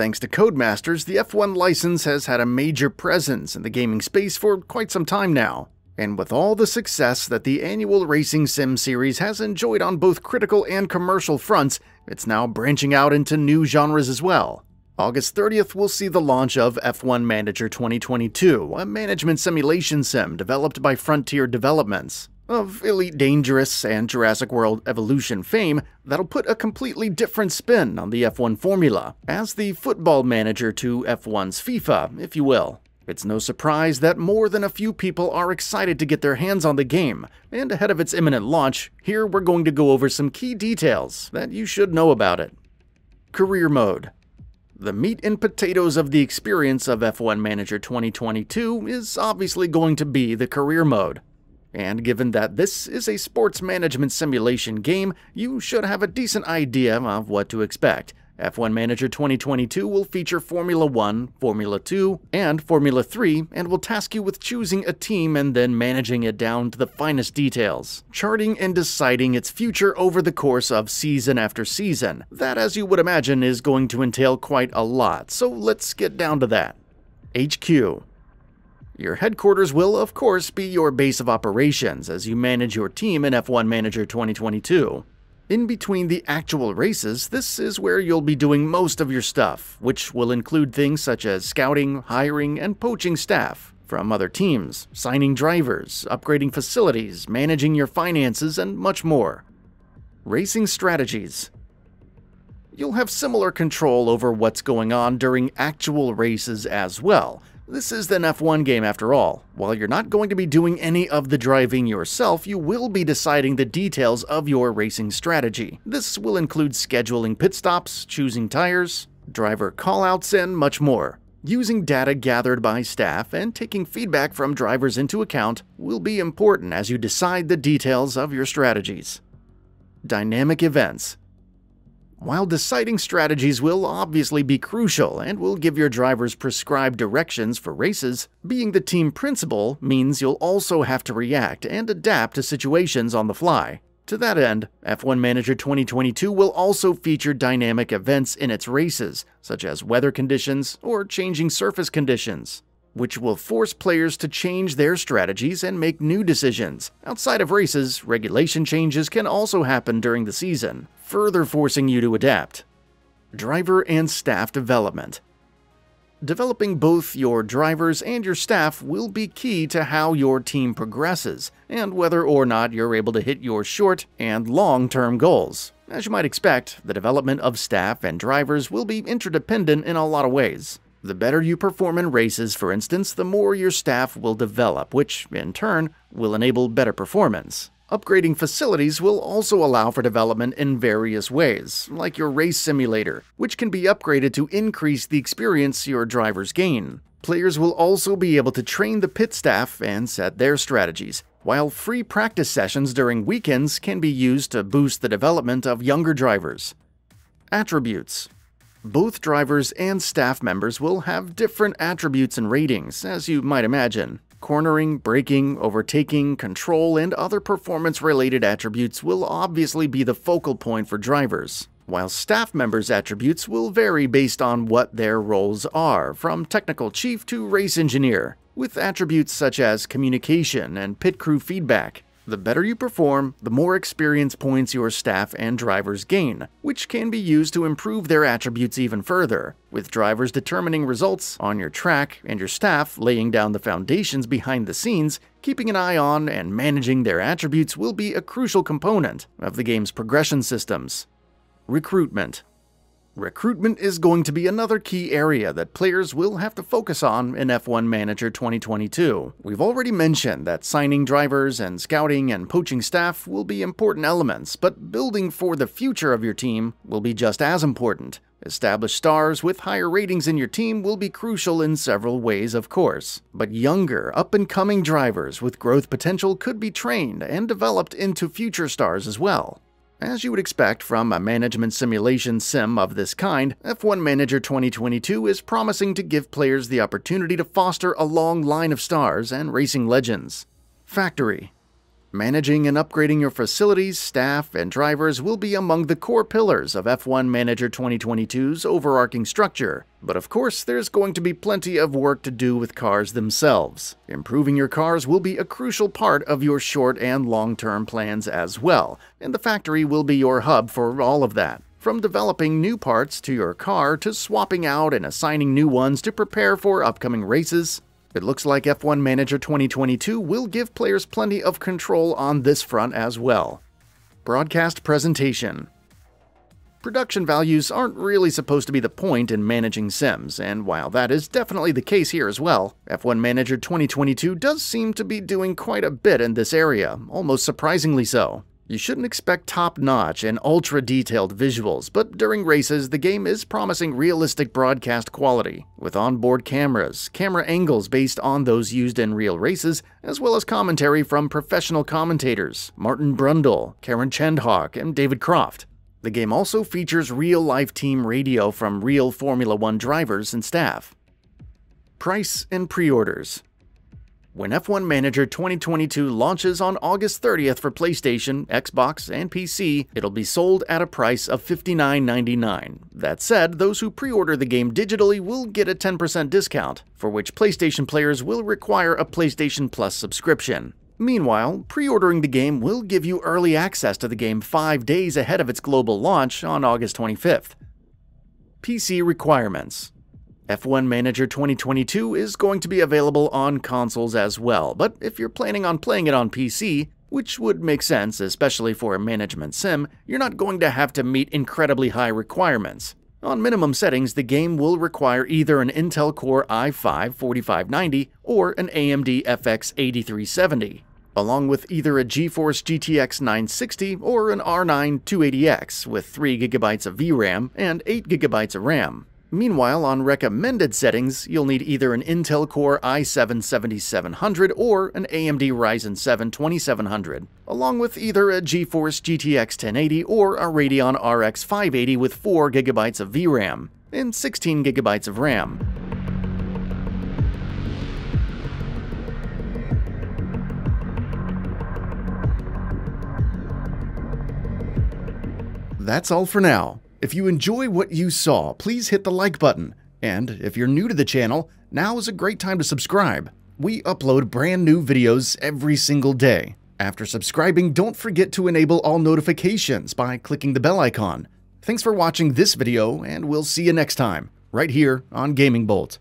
Thanks to Codemasters, the F1 license has had a major presence in the gaming space for quite some time now. And with all the success that the annual racing sim series has enjoyed on both critical and commercial fronts, it's now branching out into new genres as well. August 30th will see the launch of F1 Manager 2022, a management simulation sim developed by Frontier Developments. Of Elite Dangerous and Jurassic World Evolution fame, that'll put a completely different spin on the F1 formula, as the Football Manager to F1's FIFA, if you will. It's no surprise that more than a few people are excited to get their hands on the game, and ahead of its imminent launch, here we're going to go over some key details that you should know about it. Career Mode. The meat and potatoes of the experience of F1 Manager 2022 is obviously going to be the career mode. And given that this is a sports management simulation game, you should have a decent idea of what to expect. F1 Manager 2022 will feature Formula 1, Formula 2, and Formula 3, and will task you with choosing a team and then managing it down to the finest details, charting and deciding its future over the course of season after season. That, as you would imagine, is going to entail quite a lot, so let's get down to that. HQ. Your headquarters will, of course, be your base of operations as you manage your team in F1 Manager 2022. In between the actual races, this is where you'll be doing most of your stuff, which will include things such as scouting, hiring, and poaching staff from other teams, signing drivers, upgrading facilities, managing your finances, and much more. Racing strategies. You'll have similar control over what's going on during actual races as well. This is an F1 game after all. While you're not going to be doing any of the driving yourself, you will be deciding the details of your racing strategy. This will include scheduling pit stops, choosing tires, driver callouts, and much more. Using data gathered by staff and taking feedback from drivers into account will be important as you decide the details of your strategies. Dynamic events. While deciding strategies will obviously be crucial and will give your drivers prescribed directions for races, being the team principal means you'll also have to react and adapt to situations on the fly. To that end, F1 Manager 2022 will also feature dynamic events in its races, such as weather conditions or changing surface conditions, which will force players to change their strategies and make new decisions. Outside of races, regulation changes can also happen during the season, further forcing you to adapt. Driver and staff development. Developing both your drivers and your staff will be key to how your team progresses and whether or not you're able to hit your short and long-term goals. As you might expect, the development of staff and drivers will be interdependent in a lot of ways. The better you perform in races, for instance, the more your staff will develop, which, in turn, will enable better performance. Upgrading facilities will also allow for development in various ways, like your race simulator, which can be upgraded to increase the experience your drivers gain. Players will also be able to train the pit staff and set their strategies, while free practice sessions during weekends can be used to boost the development of younger drivers. Attributes. Both drivers and staff members will have different attributes and ratings, as you might imagine. Cornering, braking, overtaking, control, and other performance-related attributes will obviously be the focal point for drivers, while staff members' attributes will vary based on what their roles are, from technical chief to race engineer, with attributes such as communication and pit crew feedback. The better you perform, the more experience points your staff and drivers gain, which can be used to improve their attributes even further, with drivers determining results on your track and your staff laying down the foundations behind the scenes. Keeping an eye on and managing their attributes will be a crucial component of the game's progression systems. Recruitment. Recruitment is going to be another key area that players will have to focus on in F1 Manager 2022. We've already mentioned that signing drivers and scouting and poaching staff will be important elements, but building for the future of your team will be just as important. Established stars with higher ratings in your team will be crucial in several ways, of course, but younger, up-and-coming drivers with growth potential could be trained and developed into future stars as well. As you would expect from a management simulation sim of this kind, F1 Manager 2022 is promising to give players the opportunity to foster a long line of stars and racing legends. Factory. Managing and upgrading your facilities, staff, and drivers will be among the core pillars of F1 Manager 2022's overarching structure, but of course there's going to be plenty of work to do with cars themselves. Improving your cars will be a crucial part of your short and long-term plans as well, and the factory will be your hub for all of that. From developing new parts to your car to swapping out and assigning new ones to prepare for upcoming races, it looks like F1 Manager 2022 will give players plenty of control on this front as well. Broadcast presentation. Production values aren't really supposed to be the point in managing sims, and while that is definitely the case here as well, F1 Manager 2022 does seem to be doing quite a bit in this area, almost surprisingly so. You shouldn't expect top-notch and ultra-detailed visuals, but during races, the game is promising realistic broadcast quality, with onboard cameras, camera angles based on those used in real races, as well as commentary from professional commentators Martin Brundle, Karen Chenhock, and David Croft. The game also features real-life team radio from real Formula 1 drivers and staff. Price and pre-orders. When F1 Manager 2022 launches on August 30th for PlayStation, Xbox, and PC, it'll be sold at a price of $59.99. That said, those who pre-order the game digitally will get a 10% discount, for which PlayStation players will require a PlayStation Plus subscription. Meanwhile, pre-ordering the game will give you early access to the game 5 days ahead of its global launch on August 25th. PC requirements. F1 Manager 2022 is going to be available on consoles as well, but if you're planning on playing it on PC, which would make sense, especially for a management sim, you're not going to have to meet incredibly high requirements. On minimum settings, the game will require either an Intel Core i5-4590 or an AMD FX 8370, along with either a GeForce GTX 960 or an R9 280X with 3GB of VRAM and 8GB of RAM. Meanwhile, on recommended settings, you'll need either an Intel Core i7-7700 or an AMD Ryzen 7 2700, along with either a GeForce GTX 1080 or a Radeon RX 580 with 4GB of VRAM and 16GB of RAM. That's all for now. If you enjoy what you saw, please hit the like button. And if you're new to the channel, now is a great time to subscribe. We upload brand new videos every single day. After subscribing, don't forget to enable all notifications by clicking the bell icon. Thanks for watching this video, and we'll see you next time, right here on Gaming Bolt.